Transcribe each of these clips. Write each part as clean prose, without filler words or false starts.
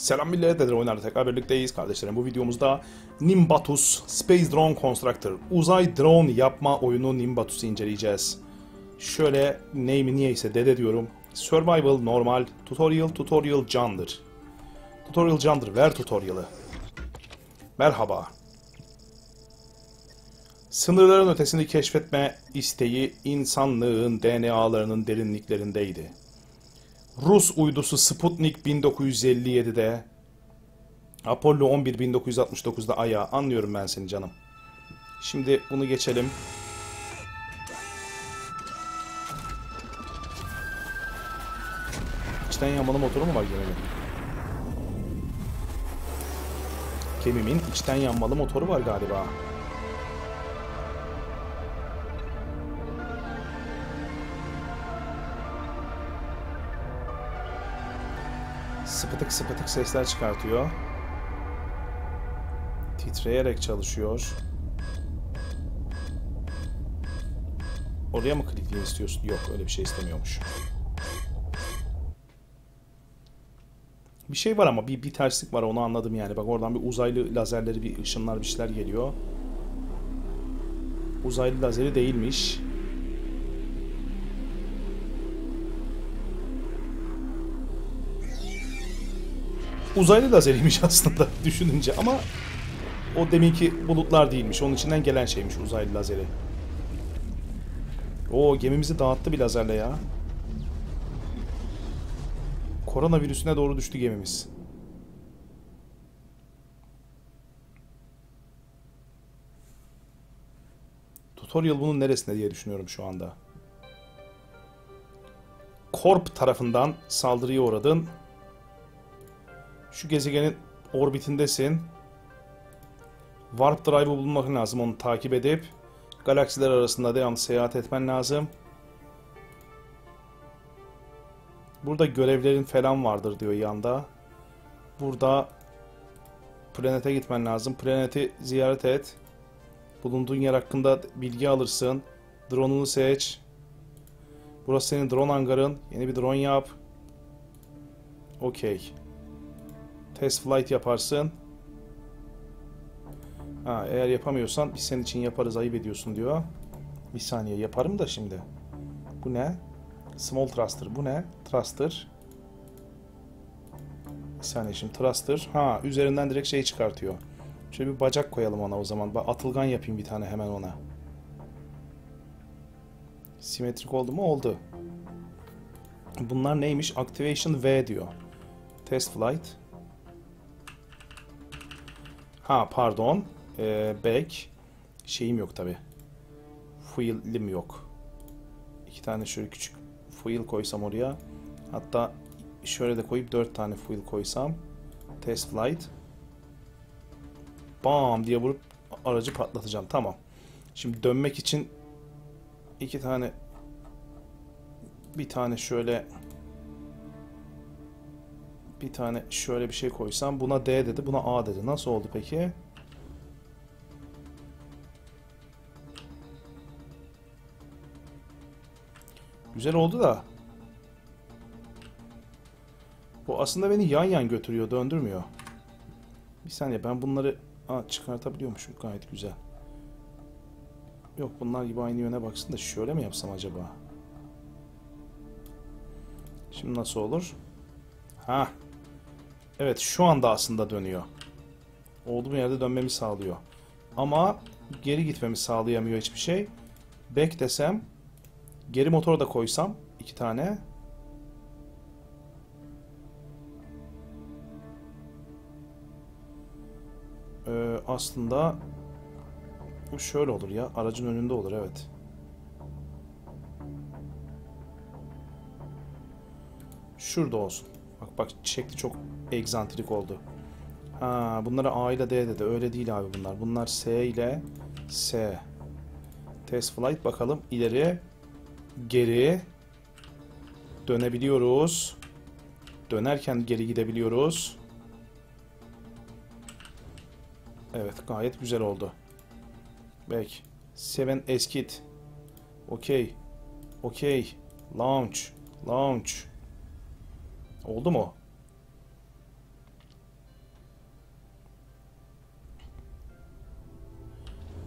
Selam millet, DeDeliOyunlar'la tekrar birlikteyiz kardeşlerim. Bu videomuzda Nimbatus Space Drone Constructor, uzay drone yapma oyunu Nimbatus'u inceleyeceğiz. Şöyle name'i niyeyse dede diyorum. Survival normal, tutorial candır. Tutorial candır, ver tutorial'ı. Merhaba. Sınırların ötesini keşfetme isteği insanlığın DNA'larının derinliklerindeydi. Rus uydusu Sputnik 1957'de, Apollo 11 1969'da Ay'a. Anlıyorum ben seni canım. Şimdi bunu geçelim. İçten yanmalı motoru mu var gemimin? Gemimin içten yanmalı motoru var galiba. Sıpıtık sıpıtık sesler çıkartıyor. Titreyerek çalışıyor. Oraya mı klikleyeyim istiyorsun? Yok, öyle bir şey istemiyormuş. Bir şey var ama bir terslik var, onu anladım yani. Bak oradan bir uzaylı lazerleri, bir ışınlar, bir şeyler geliyor. Uzaylı lazeri değilmiş. Uzaylı lazeriymiş aslında düşününce, ama o deminki bulutlar değilmiş. Onun içinden gelen şeymiş uzaylı lazeri. Oo, gemimizi dağıttı bir lazerle ya. Koronavirüsüne doğru düştü gemimiz. Tutorial bunun neresinde diye düşünüyorum şu anda. Korp tarafından saldırıya uğradın. Şu gezegenin orbitindesin. Warp Drive'ı bulmak lazım, onu takip edip galaksiler arasında devamlı seyahat etmen lazım. Burada görevlerin falan vardır diyor yanda. Burada planete gitmen lazım. Planeti ziyaret et. Bulunduğun yer hakkında bilgi alırsın. Drone'unu seç. Burası senin drone hangarın. Yeni bir drone yap. Okey. Test flight yaparsın. Ha, eğer yapamıyorsan biz senin için yaparız, ayıp ediyorsun diyor. Bir saniye, yaparım da şimdi. Bu ne? Small thruster. Bu ne? Thruster. Bir saniye şimdi, thruster. Ha, üzerinden direkt şey çıkartıyor. Şöyle bir bacak koyalım ona o zaman. Atılgan yapayım bir tane hemen ona. Simetrik oldu mu? Oldu. Bunlar neymiş? Activation V diyor. Test flight. Ha pardon, back şeyim yok tabi, fuel'im yok. İki tane şöyle küçük fuel koysam oraya, hatta şöyle de koyup 4 tane fuel koysam, test flight, bam diye vurup aracı patlatacağım. Tamam, şimdi dönmek için iki tane, bir tane şöyle bir şey koysam, buna D dedi, buna A dedi. Nasıl oldu peki? Güzel oldu da. Bu aslında beni yan yan götürüyor, döndürmüyor. Bir saniye, ben bunları çıkartabiliyormuşum gayet güzel. Yok, bunlar gibi aynı yöne baksın da şöyle mi yapsam acaba? Şimdi nasıl olur? Ha. Evet, şu anda aslında dönüyor. Olduğum yerde dönmemi sağlıyor. Ama geri gitmemi sağlayamıyor hiçbir şey. Back desem, geri motoru da koysam, iki tane. Aslında bu şöyle olur ya, aracın önünde olur, evet. Şurada olsun. Bak bak, şekli çok egzantrik oldu. Ha, bunlara A ile D dedi. Öyle değil abi bunlar. Bunlar S ile S. Test flight bakalım. İleri, geri. Dönebiliyoruz. Dönerken geri gidebiliyoruz. Evet, gayet güzel oldu. Back. 7 eskit. Okey. Okey. Launch. Launch. Oldu mu?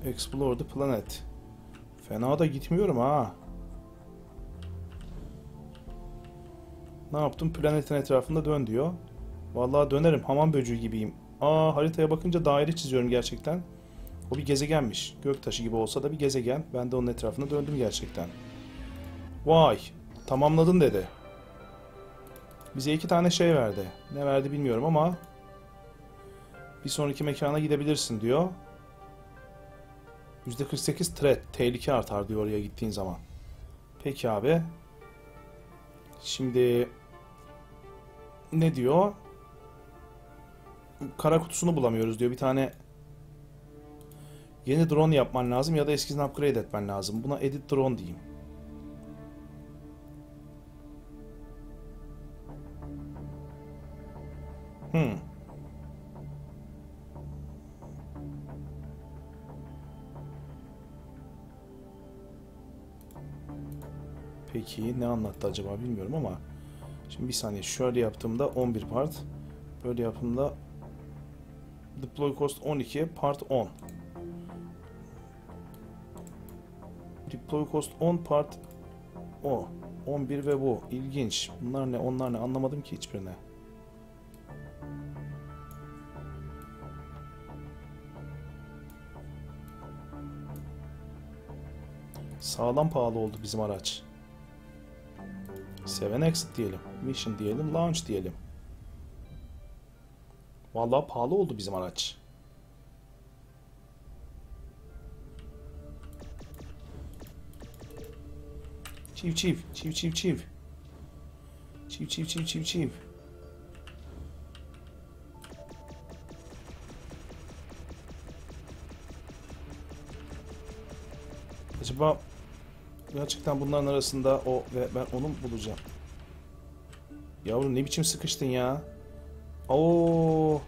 Explore the planet. Fena da gitmiyorum ha. Ne yaptım? Planetin etrafında dön diyor. Vallahi dönerim. Hamam böceği gibiyim. Aa, haritaya bakınca daire çiziyorum gerçekten. O bir gezegenmiş. Göktaşı gibi olsa da bir gezegen. Ben de onun etrafında döndüm gerçekten. Vay. Tamamladın dedi. Bize 2 tane şey verdi. Ne verdi bilmiyorum ama bir sonraki mekana gidebilirsin diyor. %48 threat. Tehlike artar diyor oraya gittiğin zaman. Peki abi. Şimdi ne diyor? Kara kutusunu bulamıyoruz diyor. Bir tane yeni drone yapman lazım ya da eskisini upgrade etmen lazım. Buna edit drone diyeyim. Peki ne anlattı acaba bilmiyorum ama şimdi bir saniye, şöyle yaptığımda 11 part, böyle yaptığımda deploy cost 12 part 10, deploy cost 10 part o 11 ve bu ilginç. Bunlar ne, onlar ne, anlamadım ki hiçbirine. Sağlam pahalı oldu bizim araç. 7 exit diyelim, mission diyelim, launch diyelim. Vallahi pahalı oldu bizim araç. Çiv çiv, çiv çiv çiv. Çiv çiv çiv çiv çiv. Acaba gerçekten bunların arasında o ve ben onu mu bulacağım? Yavrum ne biçim sıkıştın ya? Oo,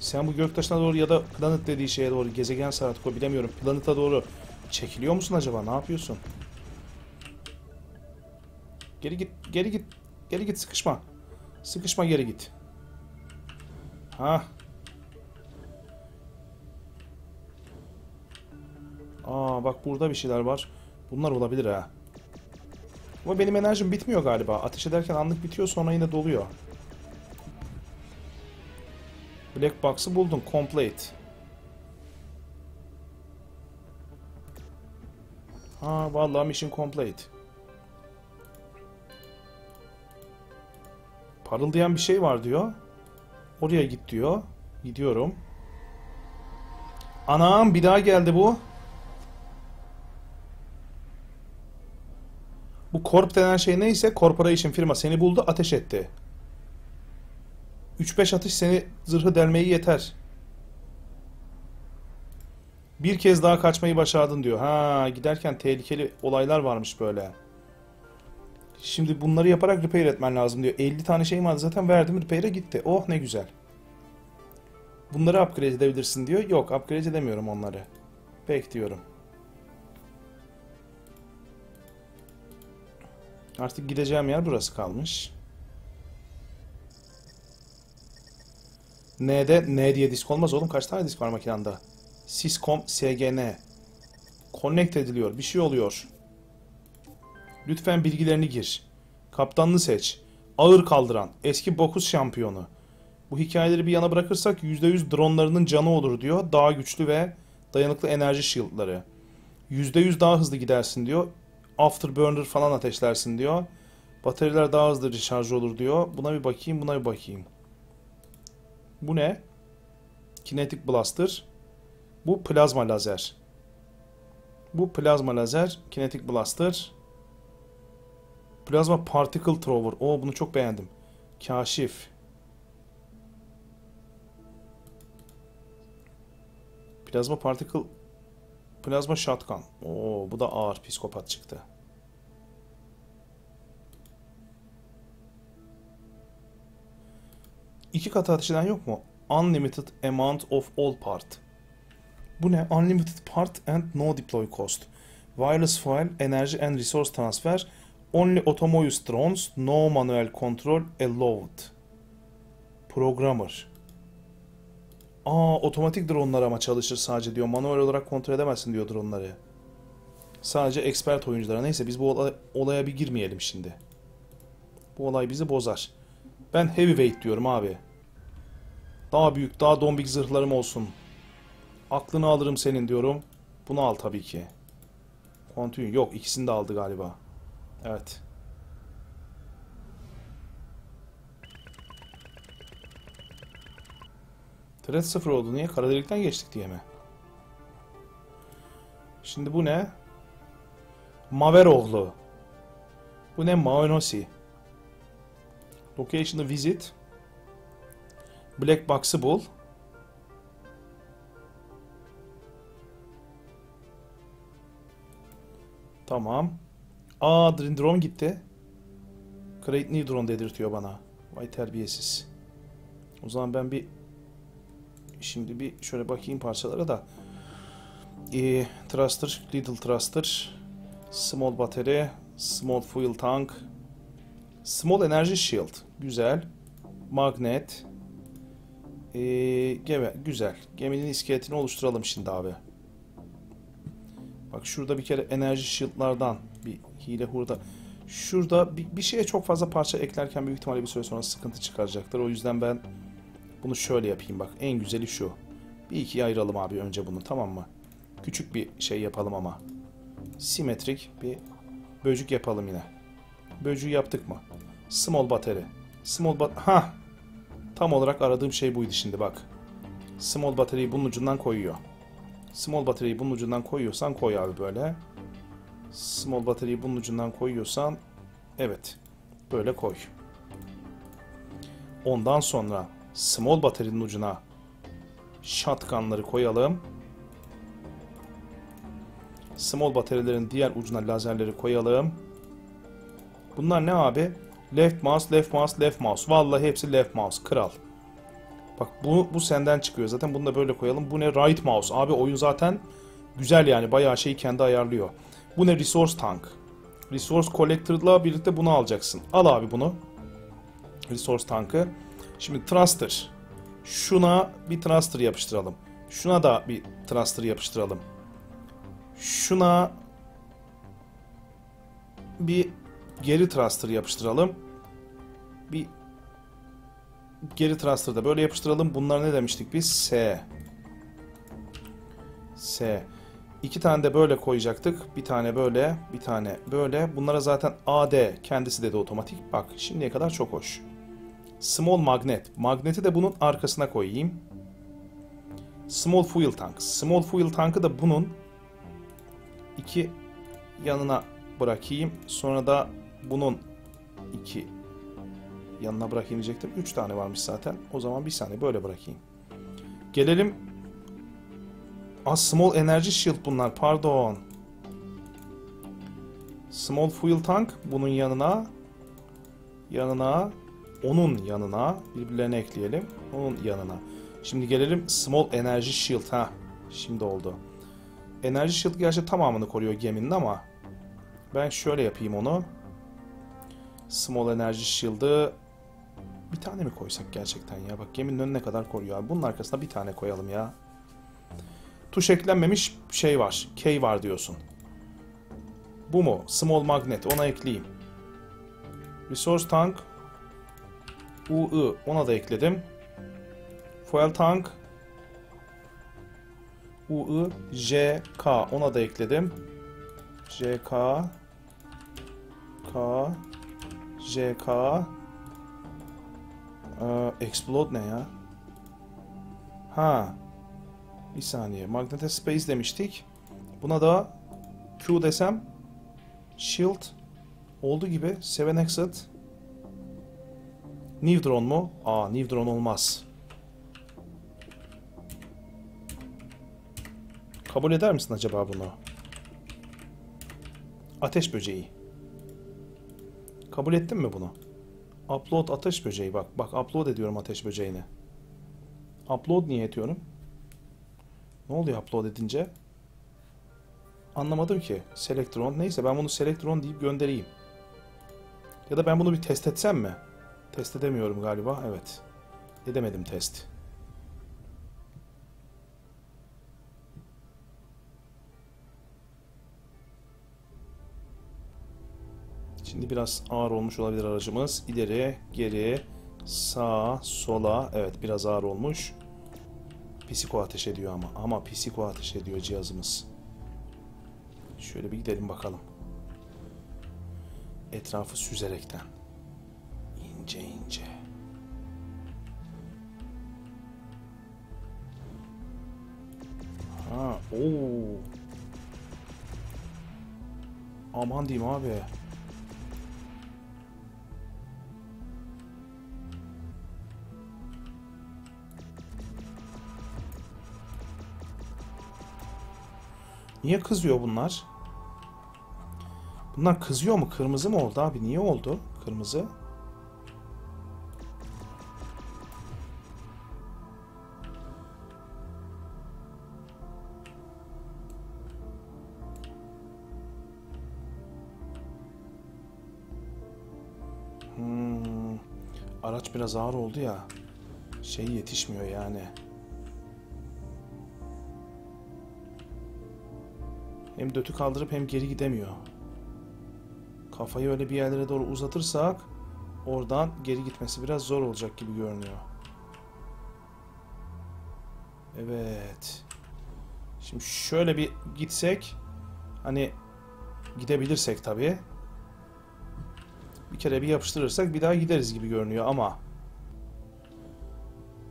sen bu göktaşına doğru ya da planet dediği şeye doğru, gezegen artık o bilemiyorum, planeta doğru çekiliyor musun acaba? Ne yapıyorsun? Geri git, geri git, geri git, sıkışma. Sıkışma, geri git. Ha. Aa bak, burada bir şeyler var. Bunlar olabilir ha. Ama benim enerjim bitmiyor galiba. Ateş ederken anlık bitiyor, sonra yine doluyor. Black Box'ı buldum. Complete. Ha vallahi mission complete. Parıldayan bir şey var diyor. Oraya git diyor. Gidiyorum. Anam, bir daha geldi bu. Bu korp denen şey neyse, corporation firma seni buldu, ateş etti. 3-5 atış seni zırhı delmeyi yeter. Bir kez daha kaçmayı başardın diyor. Ha, giderken tehlikeli olaylar varmış böyle. Şimdi bunları yaparak repair etmen lazım diyor. 50 tane şeyim vardı zaten, verdim repair'e gitti. Oh ne güzel. Bunları upgrade edebilirsin diyor. Yok, upgrade edemiyorum onları. Peki diyorum. Artık gideceğim yer burası kalmış. N diye disk olmaz oğlum. Kaç tane disk var makinanda? SISCOM SGN. Connect ediliyor. Bir şey oluyor. Lütfen bilgilerini gir. Kaptanını seç. Ağır kaldıran. Eski boks şampiyonu. Bu hikayeleri bir yana bırakırsak %100 dronlarının canı olur diyor. Daha güçlü ve dayanıklı enerji shieldları. %100 daha hızlı gidersin diyor. Afterburner falan ateşlersin diyor. Bataryalar daha hızlı şarj olur diyor. Buna bir bakayım, buna bir bakayım. Bu ne? Kinetic Blaster. Bu plazma lazer. Bu plazma lazer. Kinetic Blaster. Plazma Particle Thrower. Oo, bunu çok beğendim. Kaşif. Plazma Particle... Plazma Shotgun. Oo, bu da ağır psikopat çıktı. İki katı ateş eden yok mu? Unlimited amount of all part. Bu ne? Unlimited part and no deploy cost. Wireless file, energy and resource transfer. Only autonomous drones, no manual control allowed. Programmer. Otomatik dronlar ama çalışır sadece diyor. Manuel olarak kontrol edemezsin diyor dronları. Sadece expert oyunculara. Neyse biz bu olaya bir girmeyelim şimdi. Bu olay bizi bozar. Ben heavyweight diyorum abi. Daha büyük, daha dombik zırhlarım olsun. Aklını alırım senin diyorum. Bunu al tabii ki. Continue. Yok, ikisini de aldı galiba. Evet. Threat 0 oldu. Niye? Kara delikten geçtik diye mi? Şimdi bu ne? Maveroğlu. Bu ne? Maonosi. Location'ı visit. Black Box'ı bul. Tamam. Drone gitti. Create new drone dedirtiyor bana. Vay terbiyesiz. O zaman ben bir... Şimdi bir şöyle bakayım parçalara da. Thruster, Little Thruster. Small Battery. Small Fuel Tank. Small Energy Shield. Güzel. Magnet. Gemi. Güzel. Geminin iskeletini oluşturalım şimdi abi. Bak şurada bir kere enerji shield'lardan bir hile hurda. Şurada bir şeye çok fazla parça eklerken büyük ihtimalle bir süre sonra sıkıntı çıkaracaktır. O yüzden ben bunu şöyle yapayım bak. En güzeli şu. Bir ikiye ayıralım abi önce bunu, tamam mı? Küçük bir şey yapalım ama. Simetrik bir böcük yapalım yine. Böcüğü yaptık mı? Small battery. Ha. Tam olarak aradığım şey buydu şimdi bak. Small battery'yi bunun ucundan koyuyor. Small battery'yi bunun ucundan koyuyorsan koy abi böyle. Small battery'yi bunun ucundan koyuyorsan evet. Böyle koy. Ondan sonra small battery'nin ucuna shotgunları koyalım. Small battery'lerin diğer ucuna lazerleri koyalım. Bunlar ne abi? Left mouse, left mouse, left mouse. Vallahi hepsi left mouse. Kral. Bak bu senden çıkıyor. Zaten bunu da böyle koyalım. Bu ne? Right mouse. Abi oyun zaten güzel yani. Bayağı şeyi kendi ayarlıyor. Bu ne? Resource tank. Resource collector'la birlikte bunu alacaksın. Al abi bunu. Resource tankı. Şimdi thruster. Şuna bir thruster yapıştıralım. Şuna da bir thruster yapıştıralım. Şuna bir geri thruster yapıştıralım. Bir geri thruster da böyle yapıştıralım. Bunlar ne demiştik biz? S. İki tane de böyle koyacaktık. Bir tane böyle, bir tane böyle. Bunlara zaten AD kendisi dedi otomatik. Bak şimdiye kadar çok hoş. Small magnet. Magneti de bunun arkasına koyayım. Small fuel tank. Small fuel tankı da bunun iki yanına bırakayım. Sonra da bunun iki yanına bırakayım diyecektim. 3 tane varmış zaten. O zaman bir saniye böyle bırakayım. Gelelim. Small energy shield bunlar. Pardon. Small fuel tank bunun yanına. Onun yanına. Birbirlerine ekleyelim. Onun yanına. Şimdi gelelim small energy shield. Şimdi oldu. Energy shield gerçi tamamını koruyor geminin ama ben şöyle yapayım onu. Small energy shield'ı bir tane mi koysak gerçekten ya? Bak geminin önüne kadar koruyor abi. Bunun arkasına bir tane koyalım ya. Tuş eklenmemiş şey var. K var diyorsun. Bu mu? Small magnet. Ona ekleyeyim. Resource tank. Ona da ekledim. Fuel tank. JK. Ona da ekledim. JK. K. JK. Explode ne ya? Bir saniye. Magnetic Space demiştik. Buna da Q desem Shield oldu gibi. 7 Exit. New Drone mu? New Drone olmaz. Kabul eder misin acaba bunu? Ateş böceği. Kabul ettin mi bunu? Upload ateş böceği. Bak upload ediyorum ateş böceğini. Upload niye ediyorum? Ne oluyor upload edince? Anlamadım ki. Select drone. Neyse ben bunu select drone deyip göndereyim. Ya da ben bunu bir test etsem mi? Test edemiyorum galiba. Evet. Edemedim test. Şimdi biraz ağır olmuş olabilir aracımız. İleri, geri, sağa, sola. Evet, biraz ağır olmuş. Pisiko ateş ediyor ama. Ama pisiko ateş ediyor cihazımız. Şöyle bir gidelim bakalım. Etrafı süzerekten. İnce ince. Ha, ooo. Aman diyeyim abi. Niye kızıyor bunlar? Bunlar kızıyor mu? Kırmızı mı oldu abi? Niye oldu? Kırmızı. Araç biraz ağır oldu ya. Şey yetişmiyor yani. Hem dötü kaldırıp hem geri gidemiyor. Kafayı öyle bir yerlere doğru uzatırsak oradan geri gitmesi biraz zor olacak gibi görünüyor. Evet. Şimdi şöyle bir gitsek, hani gidebilirsek tabii. Bir kere bir yapıştırırsak bir daha gideriz gibi görünüyor ama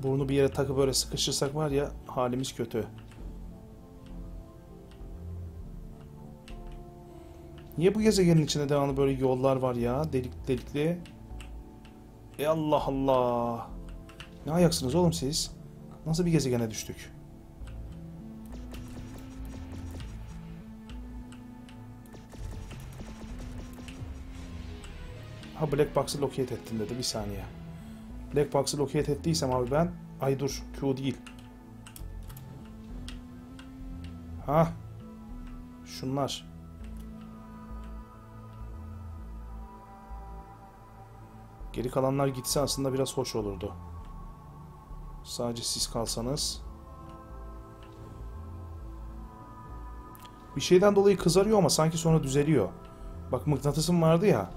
burnu bir yere takıp böyle sıkışırsak var ya, halimiz kötü. Niye bu gezegenin içinde devamlı böyle yollar var ya? Delik delikli. Ey Allah Allah. Ne ayaksınız oğlum siz? Nasıl bir gezegene düştük? Ha, Black Box'ı locate ettim dedi. Bir saniye. Black Box'ı locate ettiysem abi ben... Ay dur. Q değil. Ha. Şunlar. Geri kalanlar gitse aslında biraz hoş olurdu. Sadece siz kalsanız. Bir şeyden dolayı kızarıyor ama sanki sonra düzeliyor. Bak mıknatısım vardı ya.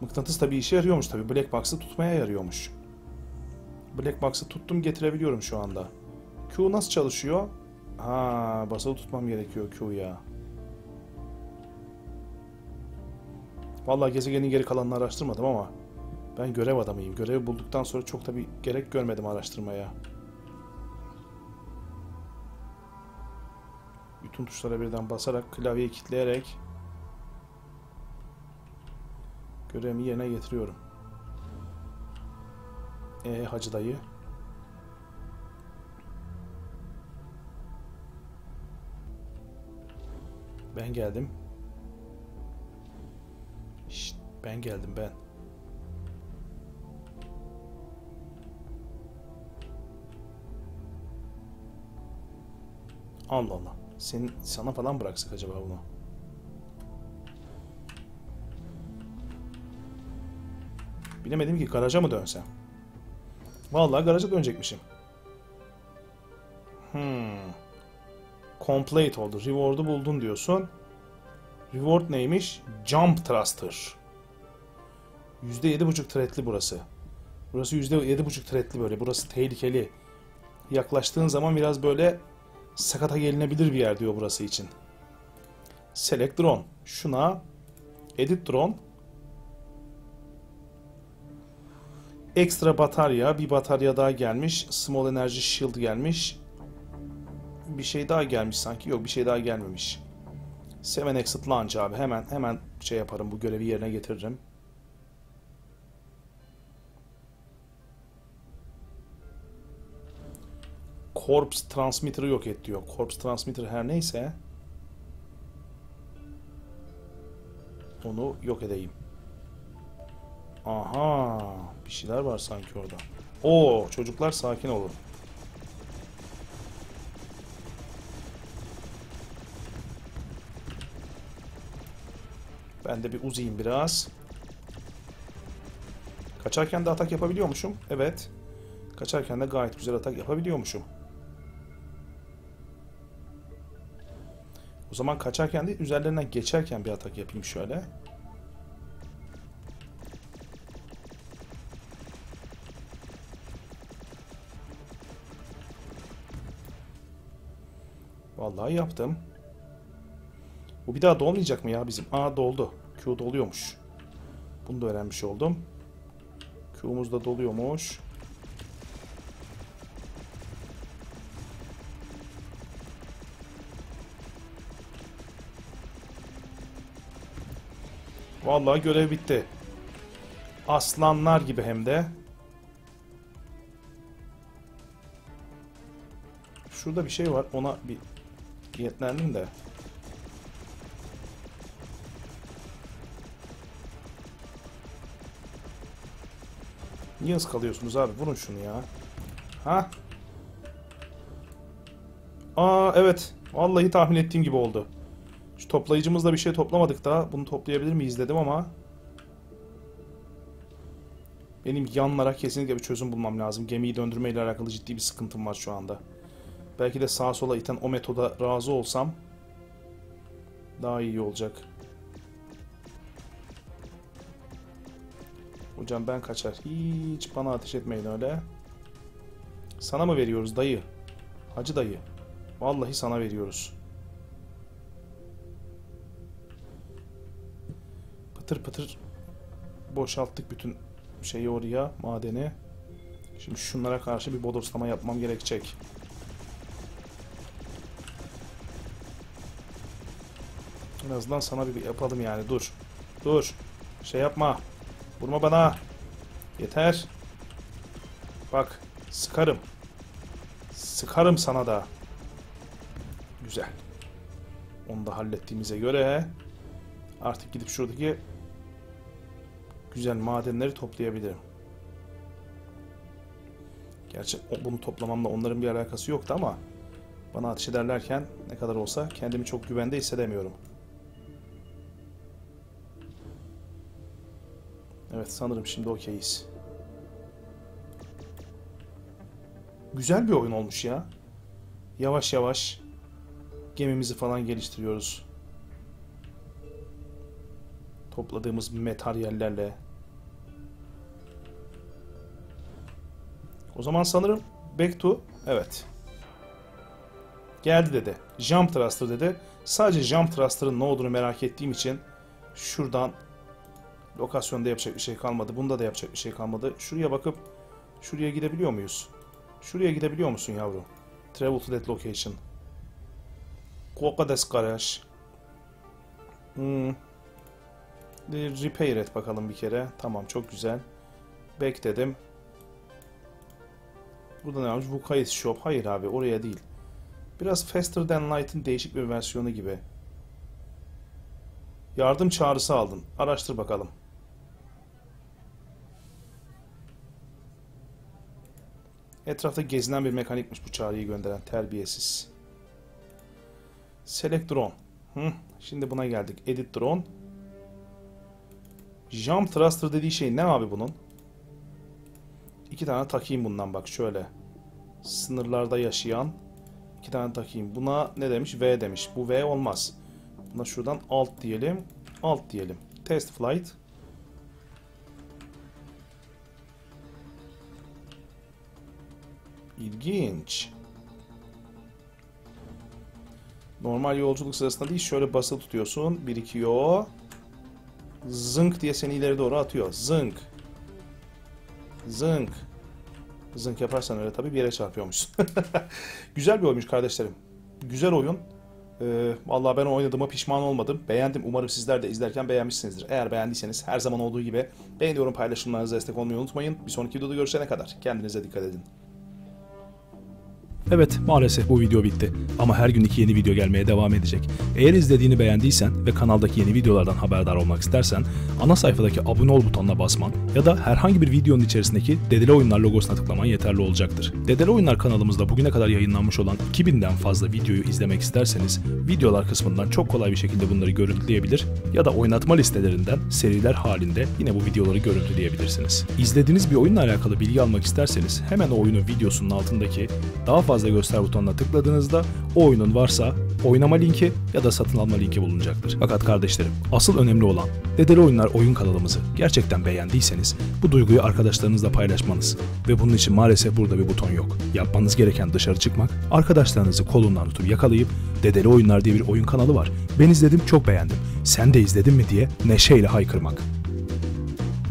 Mıknatıs tabii işe yarıyormuş tabii. Black Box'ı tutmaya yarıyormuş. Black Box'ı tuttum, getirebiliyorum şu anda. Q nasıl çalışıyor? Ha, basılı tutmam gerekiyor Q'ya. Vallahi gezegenin geri kalanını araştırmadım ama ben görev adamıyım. Görevi bulduktan sonra çok da bir gerek görmedim araştırmaya. Bütün tuşlara birden basarak, klavyeyi kilitleyerek görevimi yerine getiriyorum. Hacı dayı. Ben geldim. Şşt, ben geldim ben. Allah Allah. Sana falan bıraksak acaba bunu? Bilemedim ki, garaja mı dönsem? Vallahi garaja dönecekmişim. Complete oldu. Reward'u buldun diyorsun. Reward neymiş? Jump Thruster. %7,5 threatli burası. Burası %7,5 threatli böyle. Burası tehlikeli. Yaklaştığın zaman biraz böyle sakata gelinebilir bir yer diyor burası için. Select drone. Şuna edit drone. Ekstra batarya. Bir batarya daha gelmiş. Small energy shield gelmiş. Bir şey daha gelmiş sanki. Yok, bir şey daha gelmemiş. 7 exit launch abi. Hemen şey yaparım. Bu görevi yerine getiririm. Corpse Transmitter'ı yok et diyor. Corpse Transmitter her neyse. Onu yok edeyim. Aha. Bir şeyler var sanki orada. Oo, çocuklar sakin olun. Ben de bir uzayayım biraz. Kaçarken de atak yapabiliyormuşum. Evet. Kaçarken de gayet güzel atak yapabiliyormuşum. O zaman kaçarken değil, üzerlerinden geçerken bir atak yapayım şöyle. Vallahi yaptım. Bu bir daha dolmayacak mı ya bizim? Aa, doldu. Q doluyormuş. Bunu da öğrenmiş oldum. Q'muz da doluyormuş. Vallahi görev bitti. Aslanlar gibi hem de. Şurada bir şey var. Ona bir niyetlendim de. Niye ıskalıyorsunuz abi? Vurun şunu ya. Ha? Aa evet. Vallahi tahmin ettiğim gibi oldu. Şu toplayıcımızla bir şey toplamadık daha. Bunu toplayabilir miyiz dedim ama. Benim yanlara kesinlikle bir çözüm bulmam lazım. Gemiyi döndürmeyle alakalı ciddi bir sıkıntım var şu anda. Belki de sağa sola iten o metoda razı olsam daha iyi olacak. Hocam ben kaçar. Hiç bana ateş etmeyin öyle. Sana mı veriyoruz dayı? Hacı dayı. Vallahi sana veriyoruz. Pıtır pıtır boşalttık bütün şeyi oraya, madeni. Şimdi şunlara karşı bir bodoslama yapmam gerekecek. En azından sana bir yapalım yani. Dur. Dur. Şey yapma. Vurma bana. Yeter. Bak. Sıkarım. Sıkarım sana da. Güzel. Onu da hallettiğimize göre artık gidip şuradaki güzel madenleri toplayabilirim. Gerçi bunu toplamamla onların bir alakası yoktu ama bana ateş ederlerken ne kadar olsa kendimi çok güvende hissedemiyorum. Evet, sanırım şimdi okeyiz. Güzel bir oyun olmuş ya. Yavaş yavaş gemimizi falan geliştiriyoruz. Topladığımız materyallerle. O zaman sanırım back to... Evet. Geldi dedi. Jump Thruster dedi. Sadece Jump Thruster'ın ne olduğunu merak ettiğim için şuradan... Lokasyonda yapacak bir şey kalmadı. Bunda da yapacak bir şey kalmadı. Şuraya bakıp şuraya gidebiliyor muyuz? Şuraya gidebiliyor musun yavrum? Travel to that location. Kokades garaj. Repair et bakalım bir kere. Tamam, çok güzel. Back dedim. Burada ne varmış? Vukayet Shop. Hayır abi, oraya değil. Biraz Faster Than Light'ın değişik bir versiyonu gibi. Yardım çağrısı aldın. Araştır bakalım. Etrafta gezinen bir mekanikmiş bu çağrıyı gönderen. Terbiyesiz. Select drone. Şimdi buna geldik. Edit drone. Jump thruster dediği şey ne abi bunun? İki tane takayım bundan bak şöyle. Sınırlarda yaşayan. İki tane takayım. Buna ne demiş? V demiş. Bu V olmaz. Buna şuradan alt diyelim. Alt diyelim. Test flight. İlginç. Normal yolculuk sırasında değil. Şöyle basılı tutuyorsun. Birikiyor. Zınk diye seni ileri doğru atıyor. Zınk. Zınk. Zınk yaparsan öyle tabii bir yere çarpıyormuşsun. Güzel bir oyunmuş kardeşlerim. Güzel oyun. Vallahi ben oynadığıma pişman olmadım. Beğendim. Umarım sizler de izlerken beğenmişsinizdir. Eğer beğendiyseniz her zaman olduğu gibi beğeniyorum, paylaşımlarınıza destek olmayı unutmayın. Bir sonraki videoda görüşene kadar kendinize dikkat edin. Evet, maalesef bu video bitti. Ama her gün 2 yeni video gelmeye devam edecek. Eğer izlediğini beğendiysen ve kanaldaki yeni videolardan haberdar olmak istersen ana sayfadaki abone ol butonuna basman ya da herhangi bir videonun içerisindeki Dedeli Oyunlar logosuna tıklaman yeterli olacaktır. Dedeli Oyunlar kanalımızda bugüne kadar yayınlanmış olan 2000'den fazla videoyu izlemek isterseniz videolar kısmından çok kolay bir şekilde bunları görüntüleyebilir ya da oynatma listelerinden seriler halinde yine bu videoları görüntüleyebilirsiniz. İzlediğiniz bir oyunla alakalı bilgi almak isterseniz hemen o oyunun videosunun altındaki daha fazla fazla göster butonuna tıkladığınızda o oyunun varsa oynama linki ya da satın alma linki bulunacaktır. Fakat kardeşlerim, asıl önemli olan Dedeli Oyunlar oyun kanalımızı gerçekten beğendiyseniz bu duyguyu arkadaşlarınızla paylaşmanız ve bunun için maalesef burada bir buton yok. Yapmanız gereken dışarı çıkmak, arkadaşlarınızı kolundan tutup yakalayıp Dedeli Oyunlar diye bir oyun kanalı var. Ben izledim, çok beğendim. Sen de izledin mi diye neşeyle haykırmak.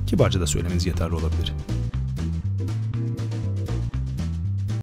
Kibarca da söylemeniz yeterli olabilir.